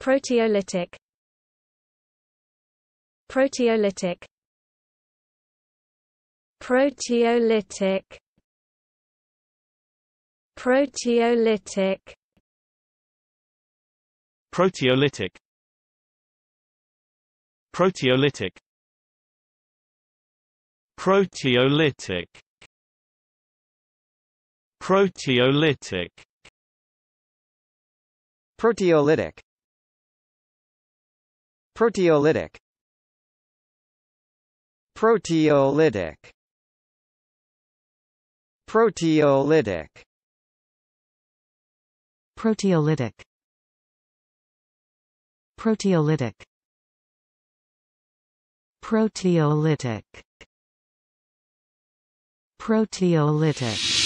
Proteolytic. Proteolytic. Proteolytic. Proteolytic. Proteolytic. Proteolytic. Proteolytic. Proteolytic. Proteolytic. Proteolytic. Proteolytic. Proteolytic. Proteolytic. Proteolytic. Proteolytic. Proteolytic.